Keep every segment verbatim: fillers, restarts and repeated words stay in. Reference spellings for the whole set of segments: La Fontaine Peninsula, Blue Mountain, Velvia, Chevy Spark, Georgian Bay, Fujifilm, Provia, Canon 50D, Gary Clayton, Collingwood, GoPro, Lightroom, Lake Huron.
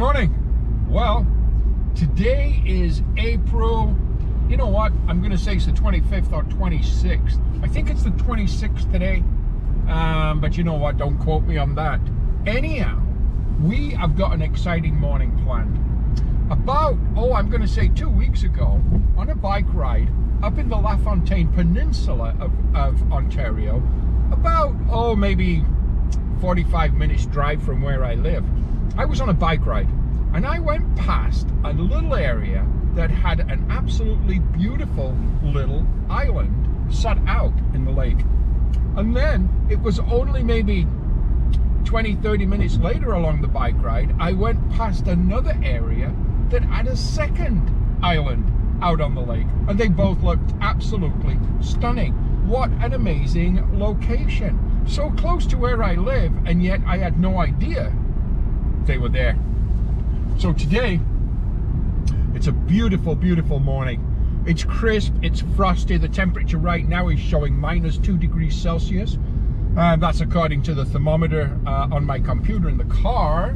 morning. Well, today is April, you know what, I'm gonna say it's the twenty-fifth or twenty-sixth. I think it's the twenty-sixth today, um, but you know what, don't quote me on that. Anyhow, we have got an exciting morning planned. About, oh, I'm gonna say two weeks ago, on a bike ride up in the La Fontaine Peninsula of, of Ontario, about, oh, maybe forty-five minutes drive from where I live, I was on a bike ride and I went past a little area that had an absolutely beautiful little island set out in the lake. And then it was only maybe twenty, thirty minutes later along the bike ride, I went past another area that had a second island out on the lake, and they both looked absolutely stunning. What an amazing location. So close to where I live, and yet I had no idea they were there. So today, it's a beautiful, beautiful morning. It's crisp, it's frosty. The temperature right now is showing minus two degrees Celsius. Um, that's according to the thermometer uh, on my computer in the car.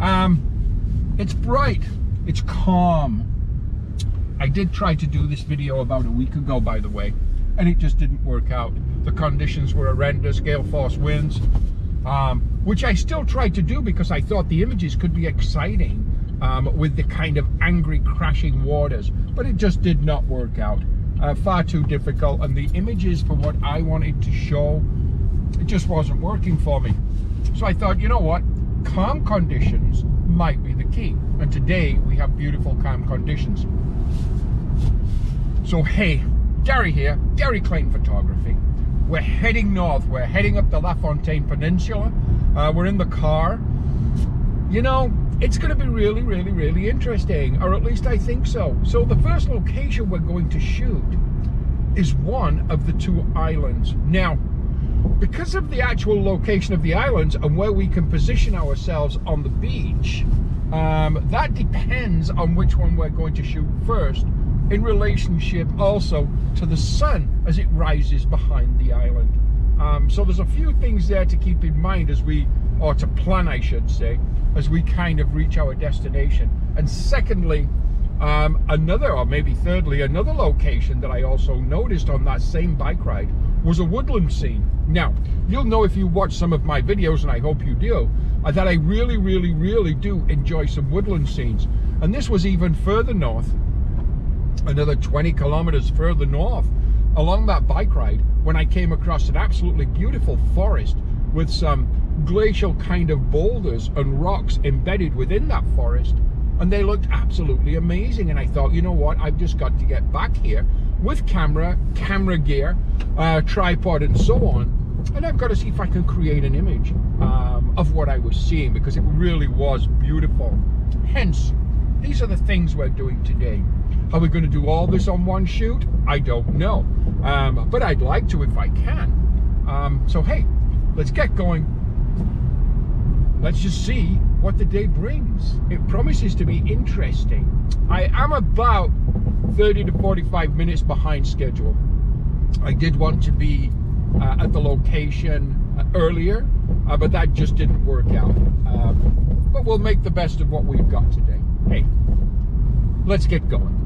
Um, it's bright, it's calm. I did try to do this video about a week ago, by the way, and it just didn't work out. The conditions were horrendous, gale force winds, um, which I still tried to do because I thought the images could be exciting um, with the kind of angry crashing waters, but it just did not work out. Uh, far too difficult, and the images for what I wanted to show, it just wasn't working for me. So I thought, you know what, calm conditions might be the key, and today we have beautiful calm conditions. So hey, Gary here, Gary Clayton Photography. We're heading north, we're heading up the La Fontaine Peninsula. Uh, we're in the car. You know, it's gonna be really, really, really interesting, or at least I think so. So the first location we're going to shoot is one of the two islands. Now, because of the actual location of the islands and where we can position ourselves on the beach, um, that depends on which one we're going to shoot first, in relationship also to the sun as it rises behind the island. Um, so there's a few things there to keep in mind as we, or to plan I should say, as we kind of reach our destination. And secondly, um, another, or maybe thirdly, another location that I also noticed on that same bike ride was a woodland scene. Now, you'll know if you watch some of my videos, and I hope you do, uh, that I really, really, really do enjoy some woodland scenes. And this was even further north, another twenty kilometers further north along that bike ride, when I came across an absolutely beautiful forest with some glacial kind of boulders and rocks embedded within that forest, and they looked absolutely amazing. And I thought, you know what, I've just got to get back here with camera camera gear, uh, tripod and so on, and I've got to see if I can create an image um, of what I was seeing, because it really was beautiful. Hence, these are the things we're doing today. Are we going to do all this on one shoot? I don't know, um, but I'd like to if I can. Um, so hey, let's get going. Let's just see what the day brings. It promises to be interesting. I am about thirty to forty-five minutes behind schedule. I did want to be uh, at the location earlier, uh, but that just didn't work out. Uh, but we'll make the best of what we've got today. Hey, let's get going.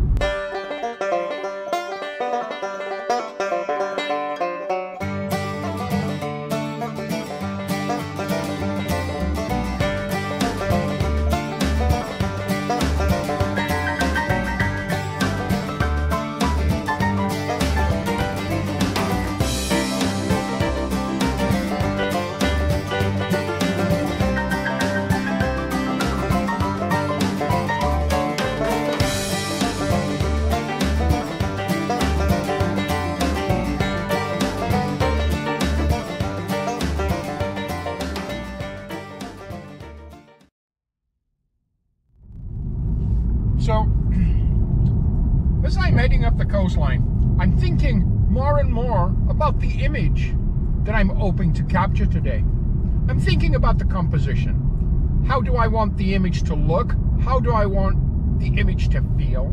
The image that I'm hoping to capture today. I'm thinking about the composition. How do I want the image to look? How do I want the image to feel?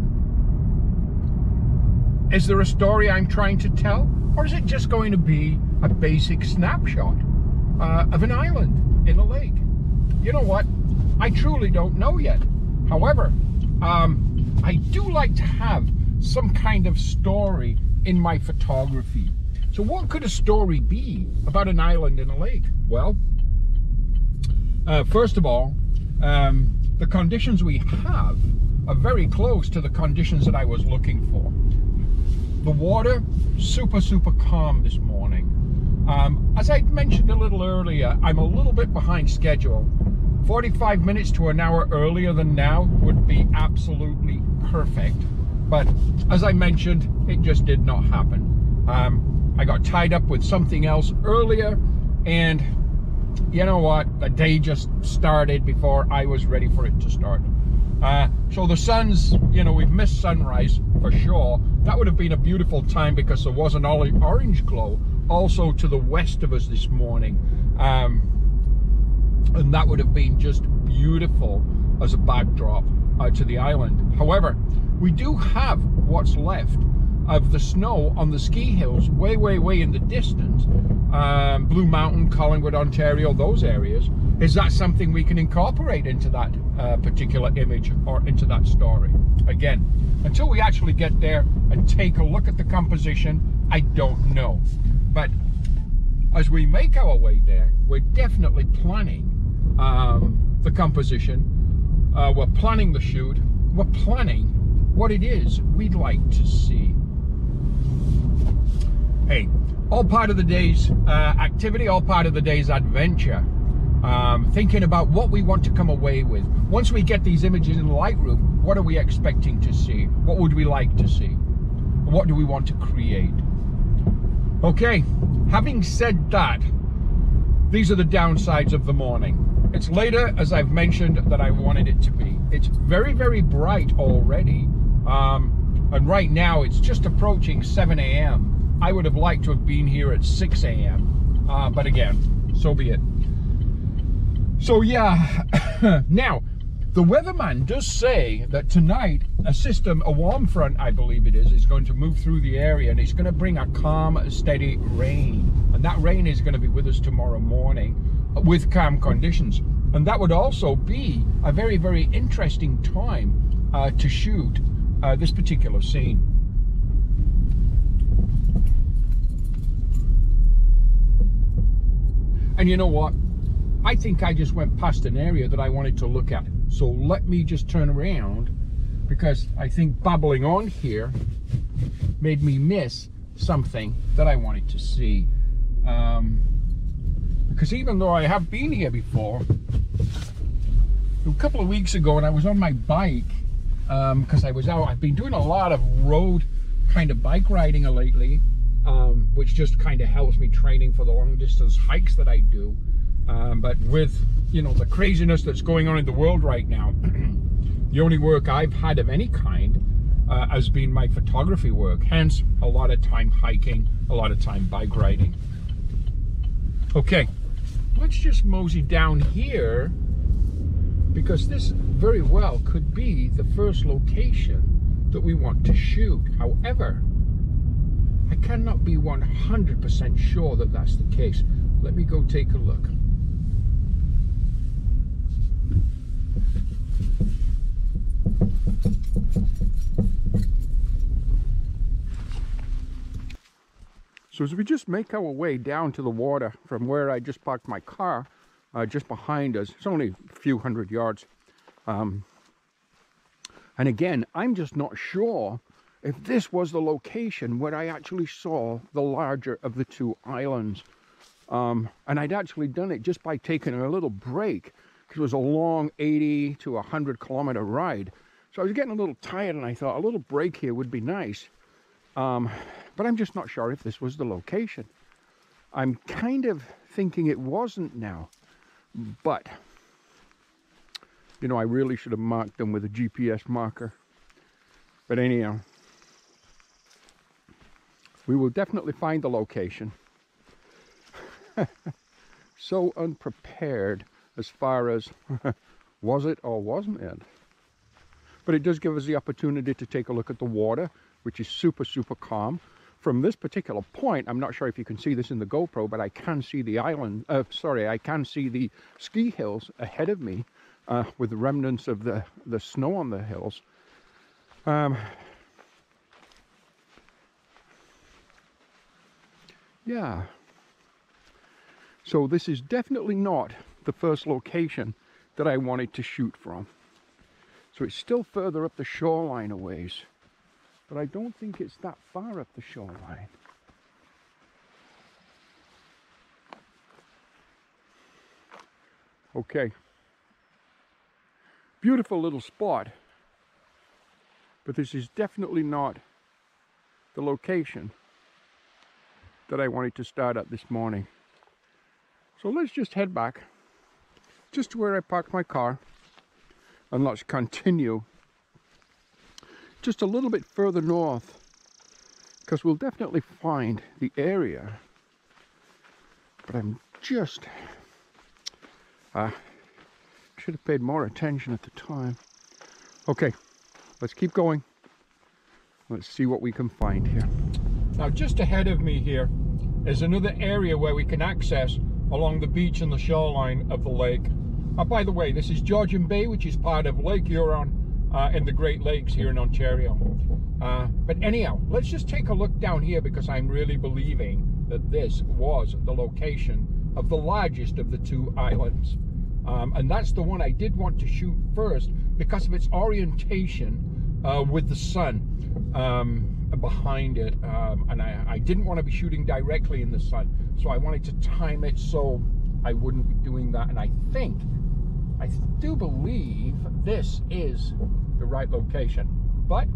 Is there a story I'm trying to tell? Or is it just going to be a basic snapshot uh, of an island in a lake? You know what? I truly don't know yet. However, um, I do like to have some kind of story in my photography. So what could a story be about an island and a lake? Well, uh, first of all, um, the conditions we have are very close to the conditions that I was looking for. The water, super, super calm this morning. Um, as I mentioned a little earlier, I'm a little bit behind schedule. forty-five minutes to an hour earlier than now would be absolutely perfect. But as I mentioned, it just did not happen. Um, I got tied up with something else earlier, and you know what? The day just started before I was ready for it to start. Uh, so the sun's, you know, we've missed sunrise for sure. That would have been a beautiful time because there was an olive orange glow also to the west of us this morning. Um, and that would have been just beautiful as a backdrop uh, to the island. However, we do have what's left of the snow on the ski hills way, way, way in the distance. Um, Blue Mountain, Collingwood, Ontario, those areas. Is that something we can incorporate into that uh, particular image or into that story? Again, until we actually get there and take a look at the composition, I don't know. But as we make our way there, we're definitely planning um, the composition. Uh, we're planning the shoot. We're planning what it is we'd like to see. Hey, all part of the day's uh, activity, all part of the day's adventure. Um, thinking about what we want to come away with. Once we get these images in Lightroom, what are we expecting to see? What would we like to see? What do we want to create? Okay, having said that, these are the downsides of the morning. It's later, as I've mentioned, that I wanted it to be. It's very, very bright already. Um, and right now, it's just approaching seven A M I would have liked to have been here at six A M Uh, but again, so be it. So yeah, now, the weatherman does say that tonight a system, a warm front, I believe it is, is going to move through the area, and it's going to bring a calm, steady rain. And that rain is going to be with us tomorrow morning with calm conditions. And that would also be a very, very interesting time uh, to shoot uh, this particular scene. And you know what? I think I just went past an area that I wanted to look at. So let me just turn around, because I think babbling on here made me miss something that I wanted to see. Um, because even though I have been here before, a couple of weeks ago, and I was on my bike, because um, I was out, I've been doing a lot of road kind of bike riding lately, um, which just kind of helps me training for the long distance hikes that I do. Um, but with, you know, the craziness that's going on in the world right now, the only work I've had of any kind uh, has been my photography work. Hence, a lot of time hiking, a lot of time bike riding. Okay, let's just mosey down here, because this very well could be the first location that we want to shoot. However, I cannot be one hundred percent sure that that's the case. Let me go take a look. So as we just make our way down to the water from where I just parked my car, uh, just behind us, it's only a few hundred yards. Um, and again, I'm just not sure if this was the location where I actually saw the larger of the two islands. Um, and I'd actually done it just by taking a little break, because it was a long eighty to one hundred kilometer ride. So I was getting a little tired, and I thought a little break here would be nice. Um, but I'm just not sure if this was the location. I'm kind of thinking it wasn't now, but you know, I really should have marked them with a G P S marker. But anyhow, we will definitely find the location. So unprepared as far as was it or wasn't it. But it does give us the opportunity to take a look at the water, which is super, super calm. From this particular point, I'm not sure if you can see this in the GoPro, but I can see the island, uh, sorry, I can see the ski hills ahead of me uh, with the remnants of the, the snow on the hills. Um, yeah. So this is definitely not the first location that I wanted to shoot from. So it's still further up the shoreline a ways, but I don't think it's that far up the shoreline. Okay. Beautiful little spot, but this is definitely not the location that I wanted to start at this morning. So let's just head back just to where I parked my car, and let's continue just a little bit further north, because we'll definitely find the area. But I'm just uh, should have paid more attention at the time. Okay, let's keep going. Let's see what we can find here. Now just ahead of me here is another area where we can access along the beach and the shoreline of the lake. Uh, by the way, this is Georgian Bay, which is part of Lake Huron uh, in the Great Lakes here in Ontario. Uh, but anyhow, let's just take a look down here, because I'm really believing that this was the location of the largest of the two islands. Um, and that's the one I did want to shoot first because of its orientation uh, with the sun um, behind it. Um, and I, I didn't want to be shooting directly in the sun, so I wanted to time it so I wouldn't be doing that. And I think, I do believe this is the right location, but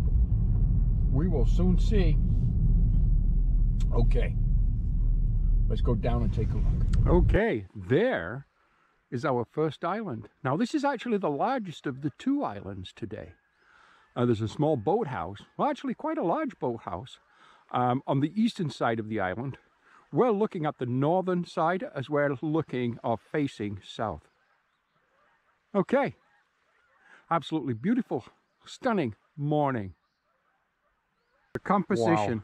we will soon see. Okay, let's go down and take a look. Okay, there is our first island. Now this is actually the largest of the two islands today. Uh, there's a small boathouse, well actually quite a large boathouse, um, on the eastern side of the island. We're looking at the northern side as we're looking or facing south. Okay, absolutely beautiful, stunning morning. The composition, wow.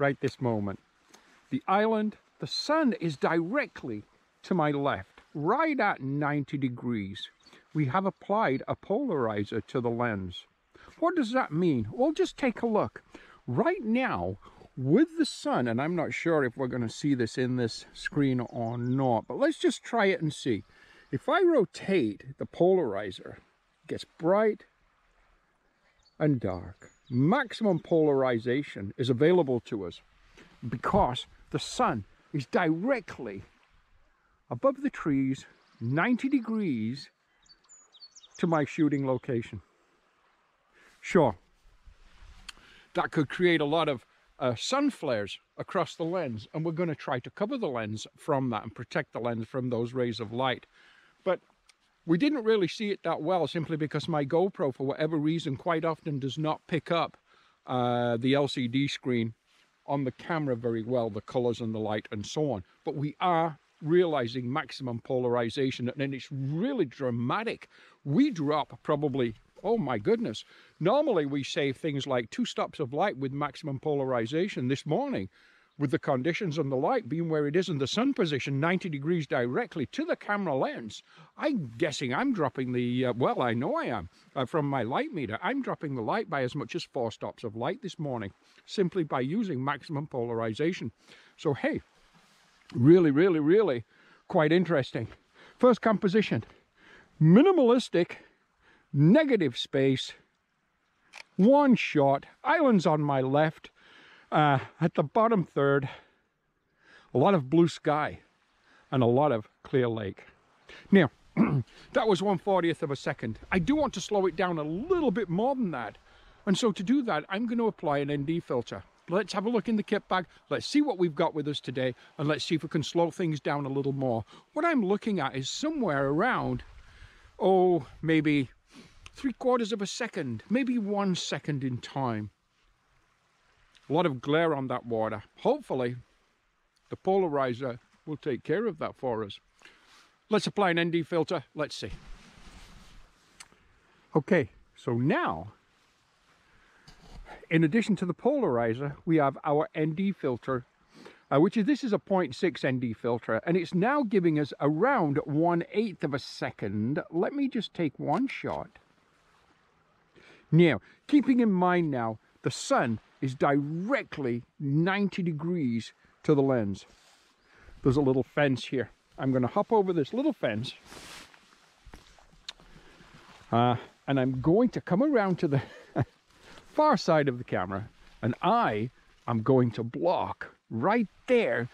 Right this moment. The island, the sun is directly to my left, right at ninety degrees. We have applied a polarizer to the lens. What does that mean? Well, just take a look. Right now, with the sun, and I'm not sure if we're going to see this in this screen or not, but let's just try it and see. If I rotate the polarizer, it gets bright and dark. Maximum polarization is available to us because the sun is directly above the trees, ninety degrees to my shooting location. Sure, that could create a lot of uh, sun flares across the lens, and we're going to try to cover the lens from that and protect the lens from those rays of light. But we didn't really see it that well, simply because my GoPro, for whatever reason, quite often does not pick up uh, the L C D screen on the camera very well, the colors and the light and so on. But we are realizing maximum polarization, and it's really dramatic. We drop probably, oh my goodness, normally we save things like two stops of light with maximum polarization. This morning, with the conditions and the light being where it is and the sun position ninety degrees directly to the camera lens, I'm guessing I'm dropping the, uh, well I know I am, uh, from my light meter, I'm dropping the light by as much as four stops of light this morning, simply by using maximum polarization. So hey, really, really, really quite interesting. First composition, minimalistic, negative space, one shot, islands on my left, uh, at the bottom third, a lot of blue sky and a lot of clear lake. Now, that was one fortieth of a second. I do want to slow it down a little bit more than that. And so to do that, I'm going to apply an N D filter. Let's have a look in the kit bag. Let's see what we've got with us today. And let's see if we can slow things down a little more. What I'm looking at is somewhere around, oh, maybe three quarters of a second, maybe one second in time. A lot of glare on that water. Hopefully the polarizer will take care of that for us. Let's apply an N D filter. Let's see. Okay, so now, in addition to the polarizer, we have our N D filter uh, which is, this is a zero point six N D filter, and it's now giving us around one eighth of a second. Let me just take one shot. Now, keeping in mind now, the sun is directly ninety degrees to the lens. There's a little fence here. I'm going to hop over this little fence, uh, and I'm going to come around to the far side of the camera, and I am going to block right there.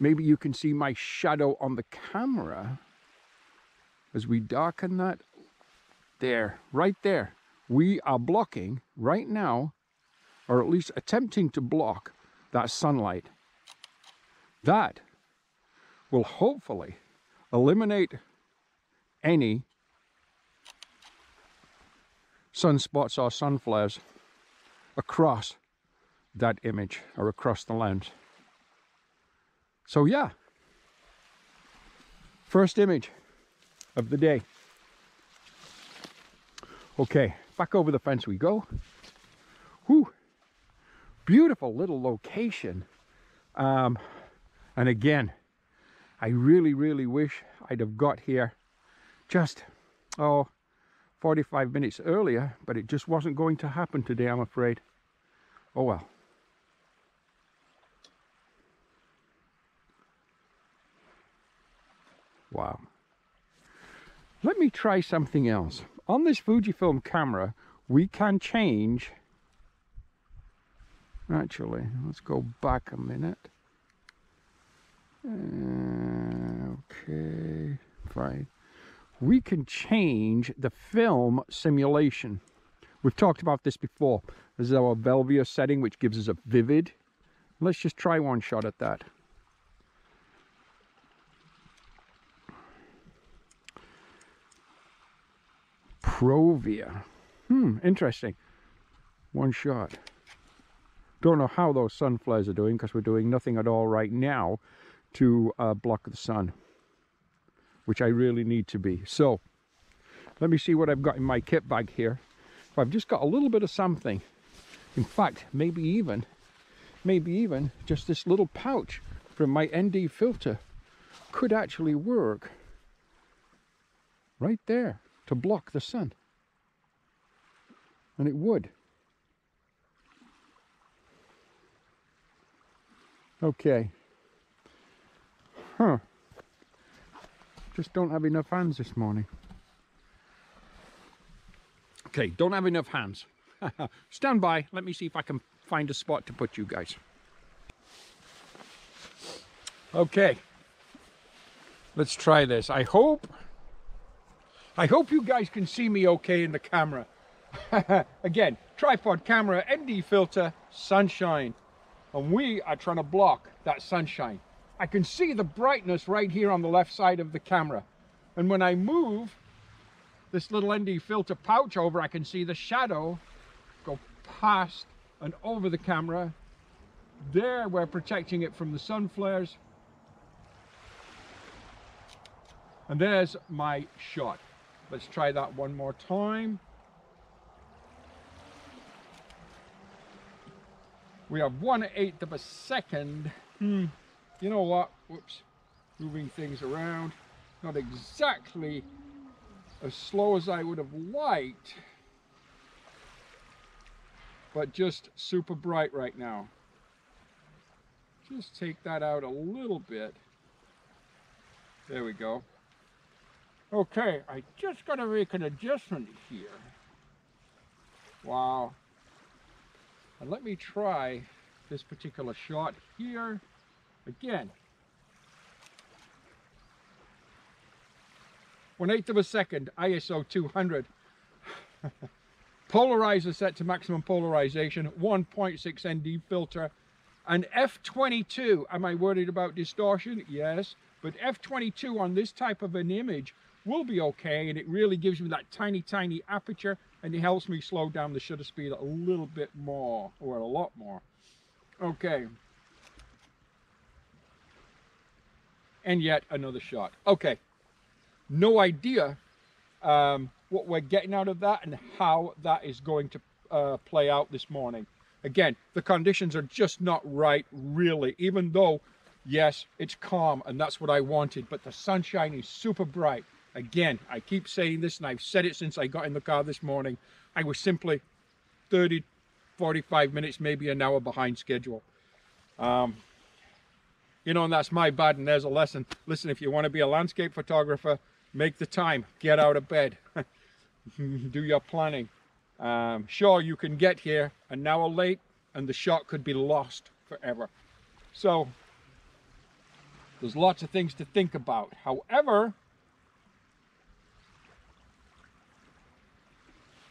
Maybe you can see my shadow on the camera as we darken that. There, right there. We are blocking right now, or at least attempting to block that sunlight. That will hopefully eliminate any sunspots or sun flares across that image or across the lens. So yeah, first image of the day. Okay, back over the fence we go. Whew, beautiful little location. Um, and again, I really, really wish I'd have got here just, oh, forty-five minutes earlier, but it just wasn't going to happen today, I'm afraid. Oh well. Wow. Let me try something else. On this Fujifilm camera, we can change. Actually, let's go back a minute. Uh, okay, fine. We can change the film simulation. We've talked about this before. This is our Velvia setting, which gives us a vivid. Let's just try one shot at that. Provia. Hmm, interesting. One shot. Don't know how those sun flares are doing, because we're doing nothing at all right now to uh, block the sun, which I really need to be. So let me see what I've got in my kit bag here. If I've just got a little bit of something, in fact, maybe even, maybe even just this little pouch from my N D filter could actually work right there to block the sun. And it would. Okay. Huh. Just don't have enough hands this morning. Okay, don't have enough hands. Stand by. Let me see if I can find a spot to put you guys. Okay. Let's try this. I hope... I hope you guys can see me okay in the camera. Again, tripod camera, N D filter, sunshine. And we are trying to block that sunshine. I can see the brightness right here on the left side of the camera. And when I move this little N D filter pouch over, I can see the shadow go past and over the camera. There, we're protecting it from the sun flares. And there's my shot. Let's try that one more time. We have one eighth of a second. Hmm. You know what? Whoops. Moving things around. Not exactly as slow as I would have liked, but just super bright right now. Just take that out a little bit. There we go. Okay, I just got to make an adjustment here. Wow. And let me try this particular shot here again. One eighth of a second, I S O two hundred. Polarizer set to maximum polarization, one point six N D filter, and F twenty-two. Am I worried about distortion? Yes, but F twenty-two on this type of an image will be okay, and it really gives me that tiny tiny aperture, and it helps me slow down the shutter speed a little bit more, or a lot more. Okay, and yet another shot. Okay, no idea um, what we're getting out of that and how that is going to uh, play out this morning. Again, the conditions are just not right, really, even though Yes, it's calm, and that's what I wanted, but the sunshine is super bright. Again, I keep saying this, and I've said it since I got in the car this morning. I was simply thirty, forty-five minutes, maybe an hour behind schedule. Um, you know, and that's my bad, and there's a lesson. Listen, if you want to be a landscape photographer, make the time, get out of bed, do your planning. Um, sure, you can get here an hour late, and the shot could be lost forever. So, there's lots of things to think about. However,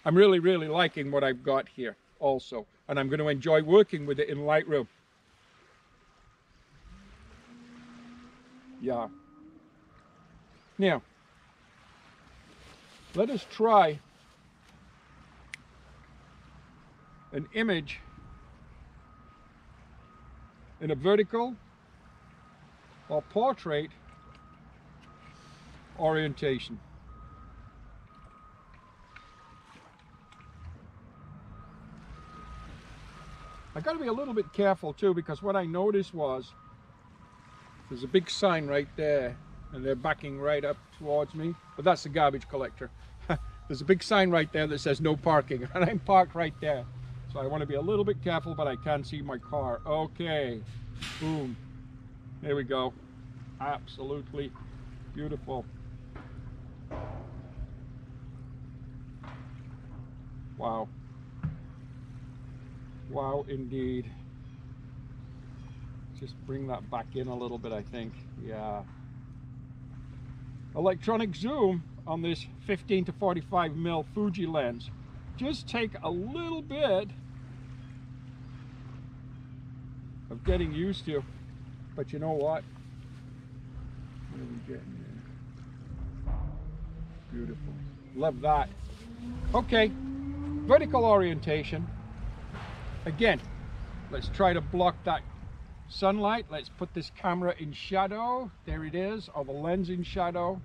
I'm really, really liking what I've got here also, and I'm going to enjoy working with it in Lightroom. Yeah. Now, let us try an image in a vertical or portrait orientation. I got to be a little bit careful too, because what I noticed was there's a big sign right there, and they're backing right up towards me, but that's the garbage collector. There's a big sign right there that says no parking, and I'm parked right there. So I want to be a little bit careful, but I can see my car. Okay, boom. There we go. Absolutely beautiful. Wow. Wow, indeed. Just bring that back in a little bit, I think. Yeah. Electronic zoom on this fifteen to forty-five mil Fuji lens. Just take a little bit of getting used to. But you know what? What are we getting there? Beautiful. Love that. Okay. Vertical orientation. Again, let's try to block that sunlight. Let's put this camera in shadow. There it is, or the lens in shadow.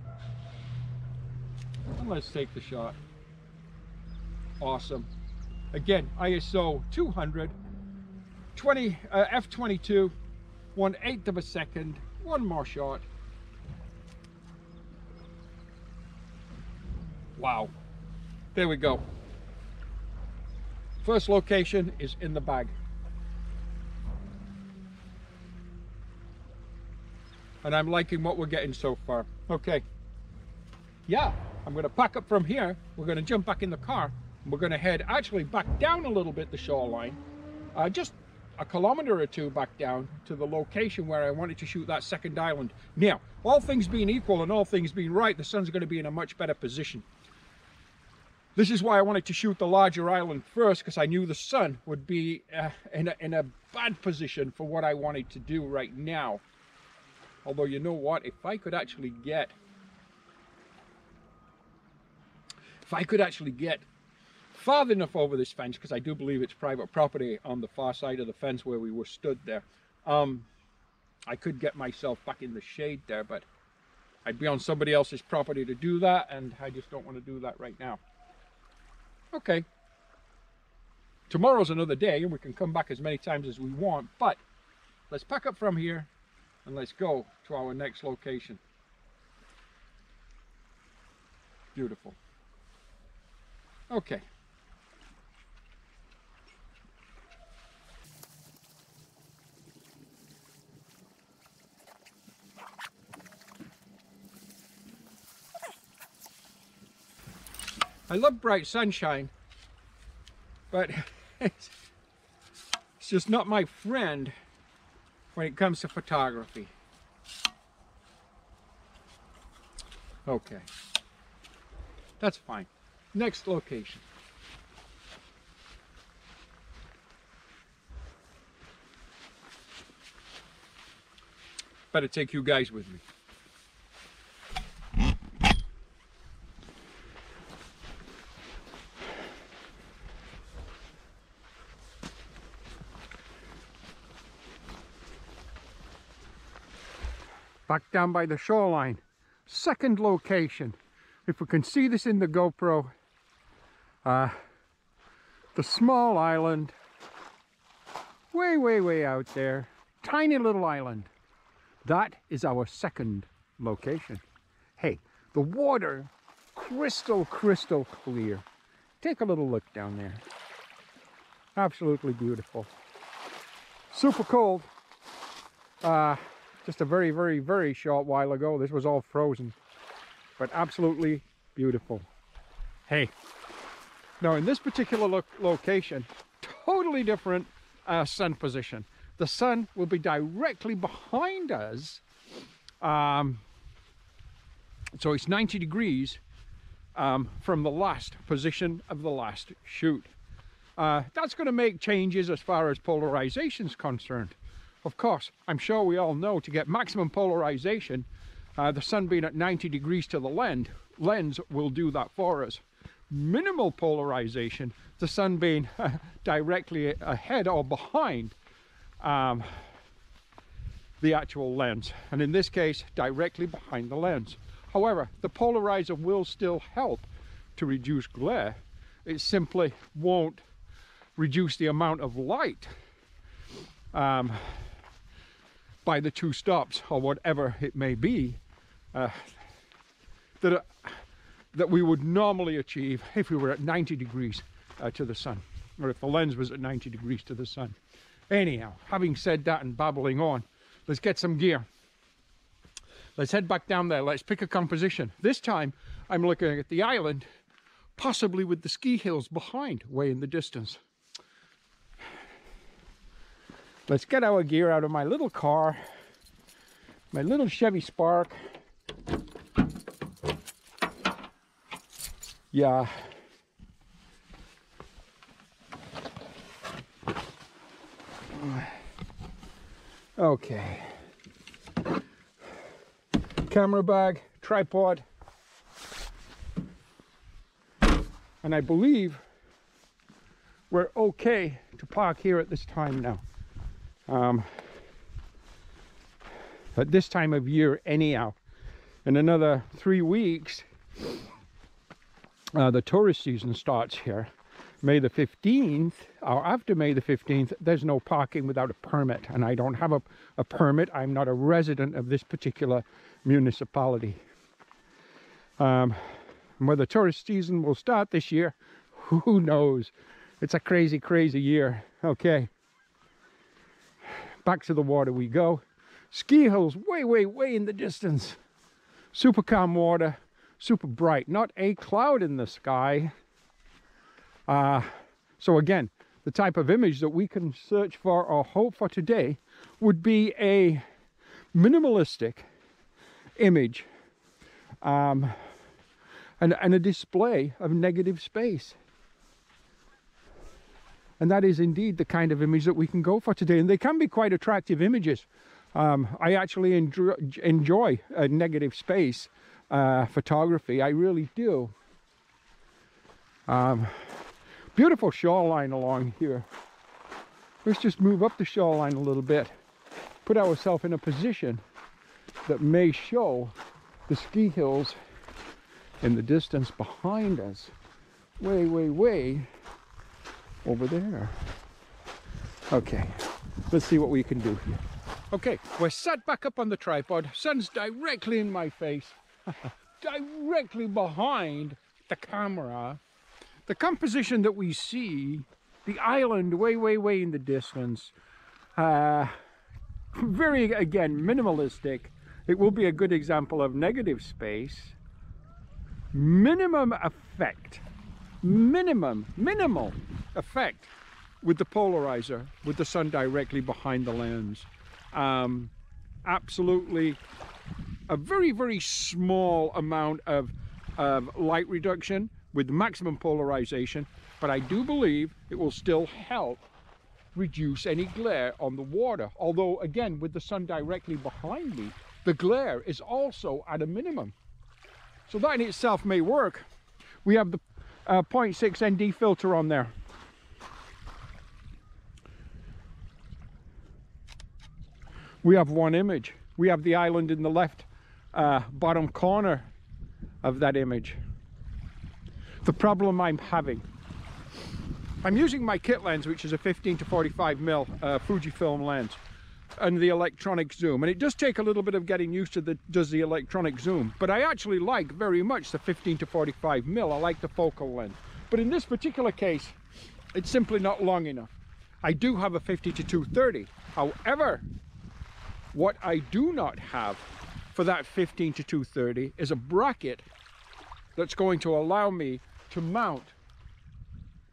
And let's take the shot. Awesome. Again, I S O two hundred, twenty, uh, F twenty-two, one eighth of a second, one more shot. Wow. There we go. First location is in the bag. And I'm liking what we're getting so far. Okay. Yeah, I'm going to pack up from here. We're going to jump back in the car. And we're going to head actually back down a little bit the shoreline. Uh, just a kilometer or two back down to the location where I wanted to shoot that second island. Now, all things being equal and all things being right, the sun's going to be in a much better position. This is why I wanted to shoot the larger island first, because I knew the sun would be uh, in, a, in a bad position for what I wanted to do right now. Although, you know what, if I could actually get, if I could actually get far enough over this fence, because I do believe it's private property on the far side of the fence where we were stood there, um, I could get myself back in the shade there, but I'd be on somebody else's property to do that, and I just don't want to do that right now. Okay, tomorrow's another day and we can come back as many times as we want, but let's pack up from here and let's go to our next location. Beautiful. Okay. I love bright sunshine, but it's just not my friend when it comes to photography. Okay, that's fine. Next location. Better take you guys with me. Back down by the shoreline. Second location. If we can see this in the GoPro, uh, the small island, way, way, way out there. Tiny little island. That is our second location. Hey, the water, crystal, crystal clear. Take a little look down there. Absolutely beautiful. Super cold. Uh, just a very, very, very short while ago, this was all frozen, but absolutely beautiful. Hey, now in this particular lo location, totally different uh, sun position. The sun will be directly behind us. Um, so it's ninety degrees um, from the last position of the last shoot. Uh, that's going to make changes as far as polarization is concerned. Of course, I'm sure we all know to get maximum polarization, uh, the sun being at ninety degrees to the lens, lens will do that for us. Minimal polarization, the sun being uh, directly ahead or behind um, the actual lens. And in this case, directly behind the lens. However, the polarizer will still help to reduce glare. It simply won't reduce the amount of light um, by the two stops or whatever it may be uh, that, uh, that we would normally achieve if we were at ninety degrees uh, to the sun, or if the lens was at ninety degrees to the sun. Anyhow, having said that and babbling on, let's get some gear. Let's head back down there. Let's pick a composition. This time I'm looking at the island, possibly with the ski hills behind, way in the distance. Let's get our gear out of my little car, my little Chevy Spark. Yeah. Okay. Camera bag, tripod. And I believe we're okay to park here at this time now. Um, at this time of year anyhow. In another three weeks, uh, the tourist season starts here. May the fifteenth, or after May the fifteenth, there's no parking without a permit. And I don't have a, a permit. I'm not a resident of this particular municipality. Um, whether tourist season will start this year, who knows? It's a crazy, crazy year. Okay. Back to the water we go. Ski hills way, way, way in the distance. Super calm water, super bright, not a cloud in the sky. Uh, so again, the type of image that we can search for or hope for today would be a minimalistic image um, and, and a display of negative space. And that is indeed the kind of image that we can go for today. And they can be quite attractive images. Um, I actually enjoy, enjoy uh, negative space uh, photography. I really do. Um, beautiful shoreline along here. Let's just move up the shoreline a little bit. Put ourselves in a position that may show the ski hills in the distance behind us. Way, way, way. Over there. Okay, let's see what we can do here. Okay, we're set back up on the tripod. Sun's directly in my face, directly behind the camera. The composition that we see, the island way, way, way in the distance, uh, very, again, minimalistic. It will be a good example of negative space. Minimum effect. Minimum, minimal effect with the polarizer, with the sun directly behind the lens. Um, absolutely a very, very small amount of, of light reduction with maximum polarization, but I do believe it will still help reduce any glare on the water. Although again, with the sun directly behind me, the glare is also at a minimum. So that in itself may work. We have the Uh, zero point six N D filter on there. We have one image. We have the island in the left uh, bottom corner of that image. The problem I'm having, I'm using my kit lens, which is a fifteen to forty-five mil uh, Fujifilm lens. and the electronic zoom, and it does take a little bit of getting used to the does the electronic zoom, but I actually like very much the fifteen to forty-five mil. I like the focal length, but in this particular case it's simply not long enough. I do have a fifty to two thirty, however what I do not have for that fifteen to two thirty is a bracket that's going to allow me to mount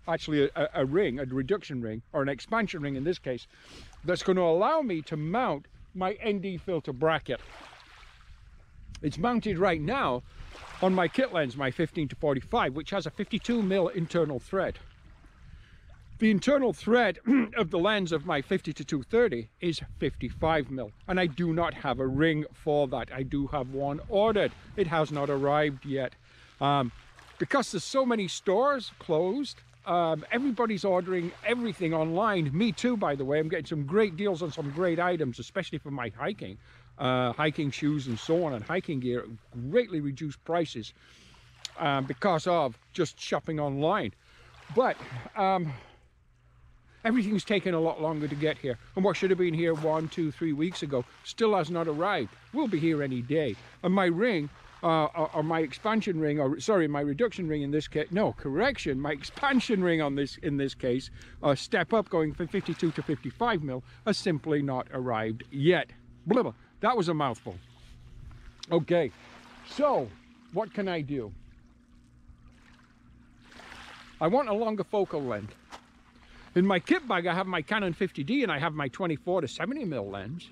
actually a, a ring, a reduction ring, or an expansion ring in this case, that's going to allow me to mount my N D filter bracket. It's mounted right now on my kit lens, my fifteen to forty-five, which has a fifty-two mil internal thread. The internal thread of the lens of my fifty to two thirty is fifty-five mil, and I do not have a ring for that. I do have one ordered. It has not arrived yet. Um, because there's so many stores closed, Um, everybody's ordering everything online. Me too, by the way. I'm getting some great deals on some great items, especially for my hiking, uh, hiking shoes and so on, and hiking gear at greatly reduced prices um, because of just shopping online. But um, everything's taken a lot longer to get here, and what should have been here one, two, three weeks ago still has not arrived. Will be here any day. And my ring. Uh, or, or my expansion ring, or sorry, my reduction ring in this case. No, correction. My expansion ring on this in this case, uh, step up going from fifty-two to fifty-five mil, has simply not arrived yet. Blah, blah. That was a mouthful. Okay, so what can I do? I want a longer focal length. In my kit bag, I have my Canon fifty D and I have my twenty-four to seventy mil lens.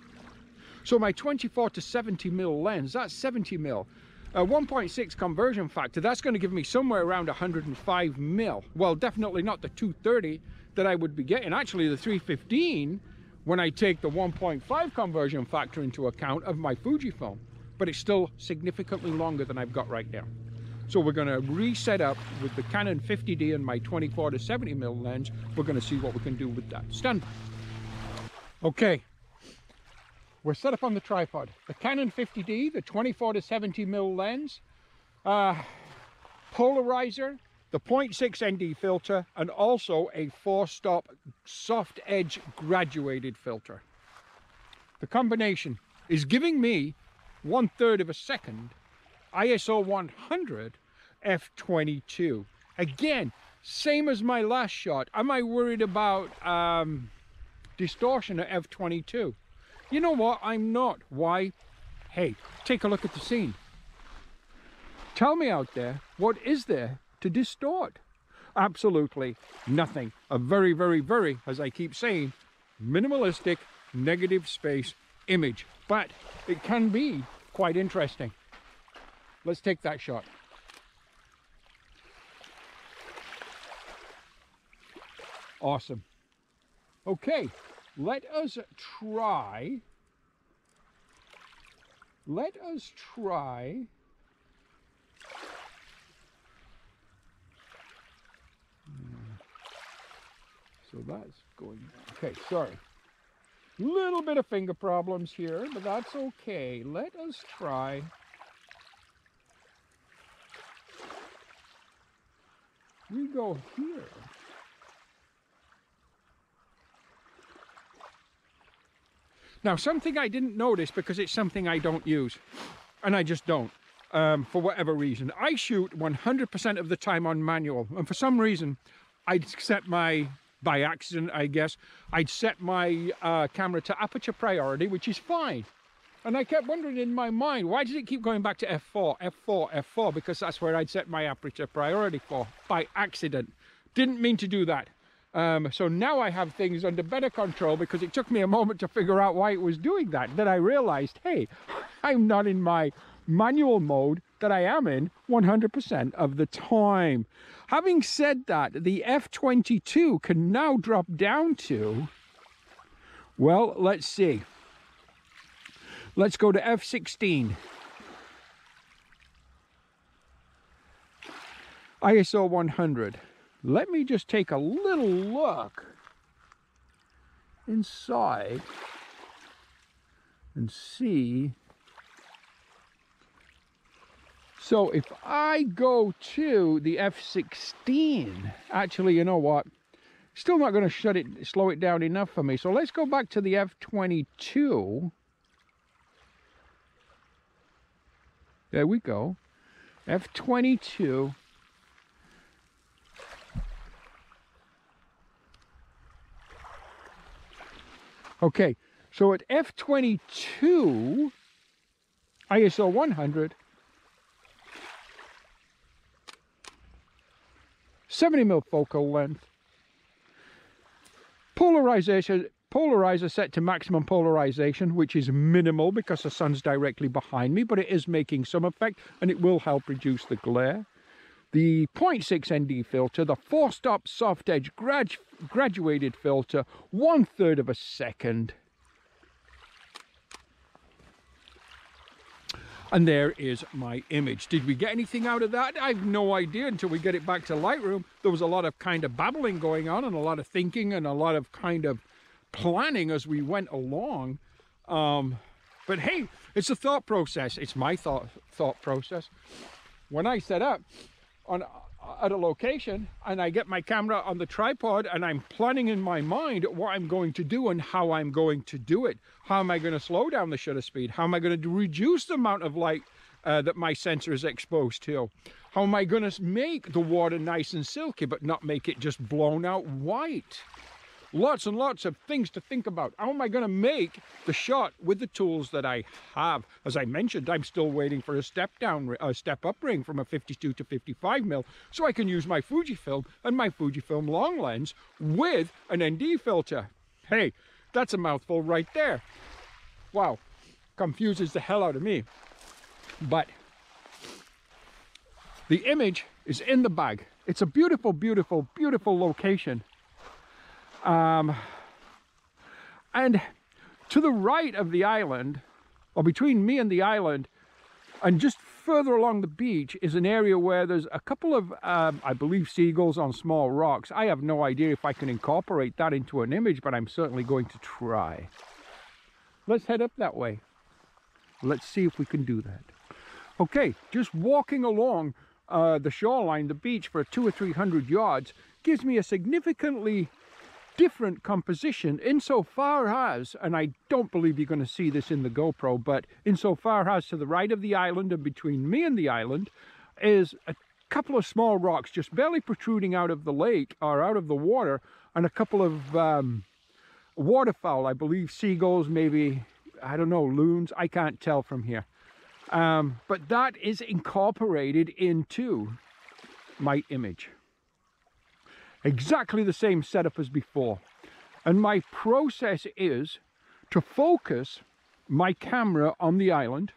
So my twenty-four to seventy mil lens, that's seventy mil. A one point six conversion factor, that's going to give me somewhere around one hundred five mil. Well, definitely not the two thirty that I would be getting. Actually, the three fifteen, when I take the one point five conversion factor into account of my Fujifilm, but it's still significantly longer than I've got right now. So we're going to reset up with the Canon fifty D and my twenty-four to seventy mil lens. We're going to see what we can do with that. Stand by. Okay. We're set up on the tripod. The Canon fifty D, the twenty-four to seventy mil lens, uh, polarizer, the point six N D filter, and also a four-stop soft edge graduated filter. The combination is giving me one third of a second I S O one hundred f twenty-two. Again, same as my last shot. Am I worried about um, distortion at f twenty-two? You know what? I'm not. Why? Hey, take a look at the scene. Tell me out there, what is there to distort? Absolutely nothing. A very, very, very, as I keep saying, minimalistic negative space image. But it can be quite interesting. Let's take that shot. Awesome. Okay. Let us try, let us try so that's going, okay, sorry, little bit of finger problems here, but that's okay. Let us try we go here. Now, something I didn't notice, because it's something I don't use, and I just don't, um, for whatever reason. I shoot one hundred percent of the time on manual, and for some reason, I'd set my, by accident, I guess, I'd set my uh, camera to aperture priority, which is fine. And I kept wondering in my mind, why did it keep going back to F four, F four, F four, because that's where I'd set my aperture priority for, by accident. Didn't mean to do that. Um, so now I have things under better control, because it took me a moment to figure out why it was doing that. Then I realized, hey, I'm not in my manual mode that I am in one hundred percent of the time. Having said that, the F twenty-two can now drop down to, well, let's see. Let's go to F sixteen. I S O one hundred. Let me just take a little look inside and see. So if I go to the F sixteen, actually, you know what? Still not going to shut it, slow it down enough for me. So let's go back to the F twenty-two. There we go. F twenty-two. Okay, so at F twenty-two, I S O one hundred, seventy mil focal length, polarization, polarizer set to maximum polarization, which is minimal because the sun's directly behind me, but it is making some effect and it will help reduce the glare. The zero point six N D filter, the four-stop soft edge grad graduated filter, one third of a second. And there is my image. Did we get anything out of that? I've no idea until we get it back to Lightroom. There was a lot of kind of babbling going on and a lot of thinking and a lot of kind of planning as we went along. Um, but hey, it's a thought process. It's my thought thought process. When I set up on at a location and I get my camera on the tripod and I'm planning in my mind what I'm going to do and how I'm going to do it. How am I going to slow down the shutter speed? How am I going to reduce the amount of light uh, that my sensor is exposed to? How am I going to make the water nice and silky but not make it just blown out white? Lots and lots of things to think about. How am I going to make the shot with the tools that I have? As I mentioned, I'm still waiting for a step down, a step up ring from a fifty-two to fifty-five mil, so I can use my Fujifilm and my Fujifilm long lens with an N D filter. Hey, that's a mouthful right there. Wow, confuses the hell out of me. But the image is in the bag. It's a beautiful, beautiful, beautiful location. Um, and to the right of the island, or between me and the island, and just further along the beach is an area where there's a couple of, um, I believe, seagulls on small rocks. I have no idea if I can incorporate that into an image, but I'm certainly going to try. Let's head up that way. Let's see if we can do that. Okay, just walking along uh, the shoreline, the beach, for two or three hundred yards gives me a significantly different composition insofar as, and I don't believe you're going to see this in the GoPro, but insofar as to the right of the island and between me and the island is a couple of small rocks just barely protruding out of the lake or out of the water, and a couple of um, waterfowl, I believe seagulls, maybe, I don't know, loons, I can't tell from here. Um, but that is incorporated into my image. Exactly the same setup as before, and my process is to focus my camera on the island,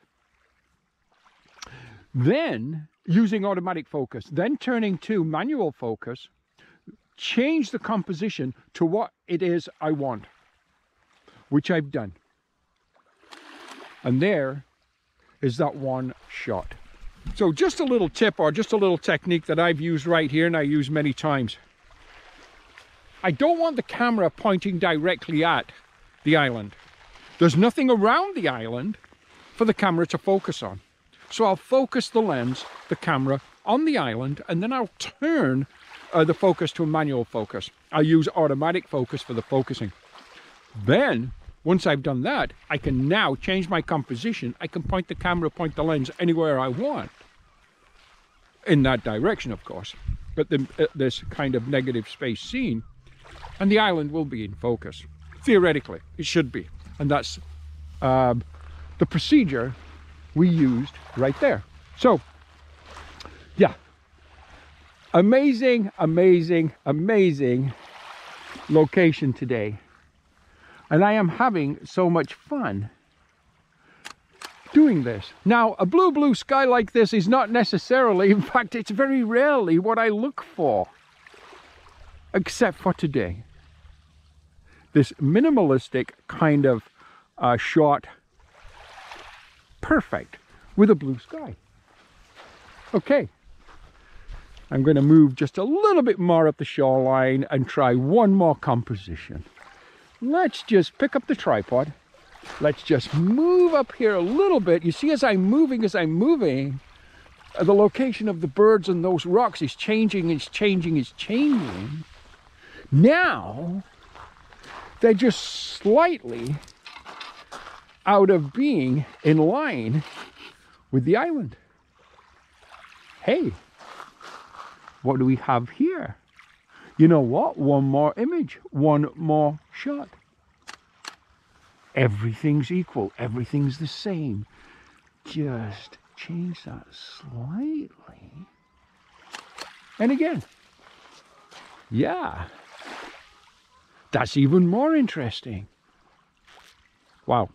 then using automatic focus, then turning to manual focus, change the composition to what it is I want, which I've done, and there is that one shot. So just a little tip or just a little technique that I've used right here, and I use many times. I don't want the camera pointing directly at the island. There's nothing around the island for the camera to focus on. So I'll focus the lens, the camera, on the island, and then I'll turn uh, the focus to a manual focus. I'll use automatic focus for the focusing. Then, once I've done that, I can now change my composition. I can point the camera, point the lens anywhere I want. In that direction, of course. But the, uh, this kind of negative space scene, and the island will be in focus. Theoretically, it should be. And that's um, the procedure we used right there. So, yeah. Amazing, amazing, amazing location today. And I am having so much fun doing this. Now, a blue, blue sky like this is not necessarily, in fact, it's very rarely what I look for. Except for today. This minimalistic kind of uh, shot, perfect, with a blue sky. Okay, I'm going to move just a little bit more up the shoreline and try one more composition. Let's just pick up the tripod. Let's just move up here a little bit. You see, as I'm moving, as I'm moving, uh, the location of the birds and those rocks is changing, is changing, is changing. Now, they're just slightly out of being in line with the island. Hey, what do we have here? You know what? One more image, one more shot. Everything's equal, everything's the same. Just change that slightly. And again, yeah, that's even more interesting. Wow.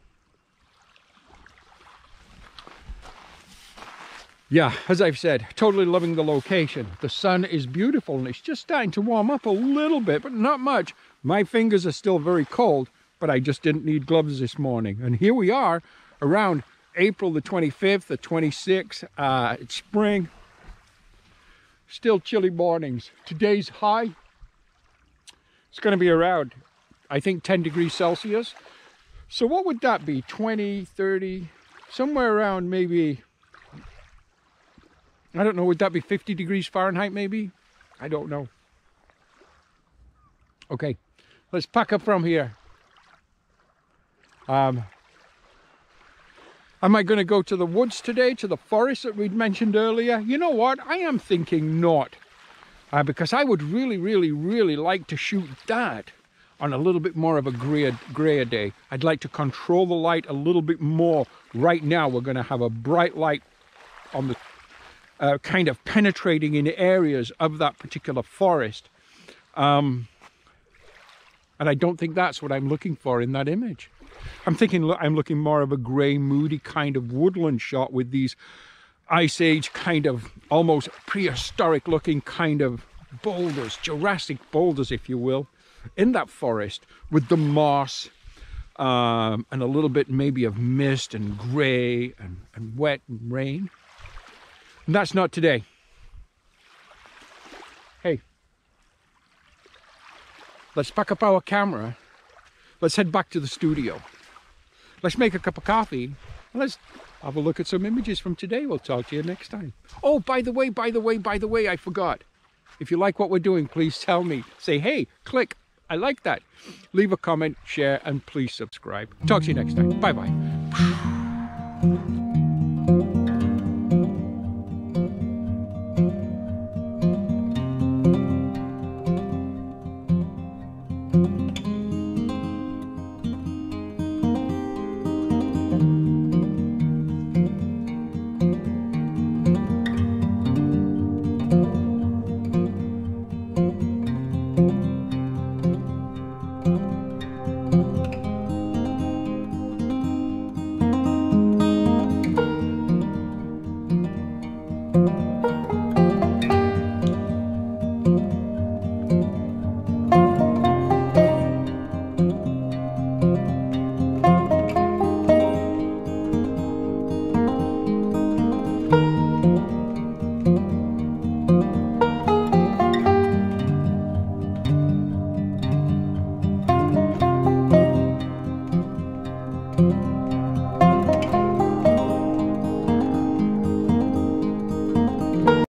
Yeah, as I've said, totally loving the location. The sun is beautiful and it's just starting to warm up a little bit, but not much. My fingers are still very cold, but I just didn't need gloves this morning. And here we are around April the twenty-fifth, the twenty-sixth, uh, it's spring. Still chilly mornings. Today's high, it's going to be around, I think, ten degrees Celsius. So what would that be? twenty, thirty, somewhere around maybe, I don't know, would that be fifty degrees Fahrenheit maybe? I don't know. Okay, let's pack up from here. Um, am I going to go to the woods today, to the forest that we'd mentioned earlier? You know what? I am thinking not. Uh, because I would really, really, really like to shoot that on a little bit more of a grayer, grayer day. I'd like to control the light a little bit more. Right now, we're going to have a bright light on the Uh, kind of penetrating in areas of that particular forest. Um, and I don't think that's what I'm looking for in that image. I'm thinking lo I'm looking more of a grey, moody kind of woodland shot with these Ice Age kind of almost prehistoric looking kind of boulders, Jurassic boulders, if you will, in that forest with the moss um, and a little bit maybe of mist and grey and, and wet and rain. And that's not today. Hey, let's pack up our camera. Let's head back to the studio. Let's make a cup of coffee. And let's have a look at some images from today. We'll talk to you next time. Oh, by the way, by the way, by the way, I forgot. If you like what we're doing, please tell me. Say, hey, click, I like that. Leave a comment, share, and please subscribe. Talk to you next time. Bye-bye.